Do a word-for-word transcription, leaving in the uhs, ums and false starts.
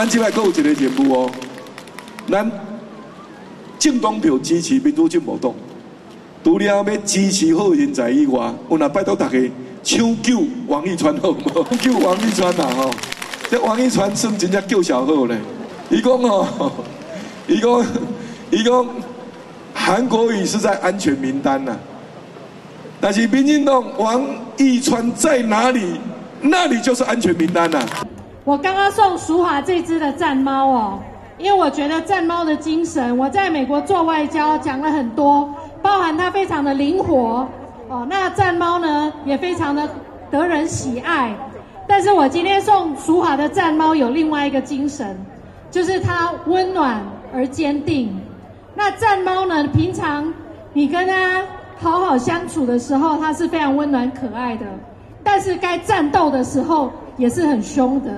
咱即摆阁有一个任务哦，咱政党票支持民主进步党，除了要支持好人才以外，我若拜托大家抢救王一川好无？救王一川呐、啊、吼！这王一川算真正救小号嘞。伊讲哦，伊讲伊讲，韩国瑜是在安全名单呐、啊，但是民进党王一川在哪里，那里就是安全名单呐、啊。 我刚刚送淑华这只的战猫哦，因为我觉得战猫的精神，我在美国做外交讲了很多，包含它非常的灵活哦。那战猫呢也非常的得人喜爱，但是我今天送淑华的战猫有另外一个精神，就是它温暖而坚定。那战猫呢，平常你跟它好好相处的时候，它是非常温暖可爱的，但是该战斗的时候也是很凶的。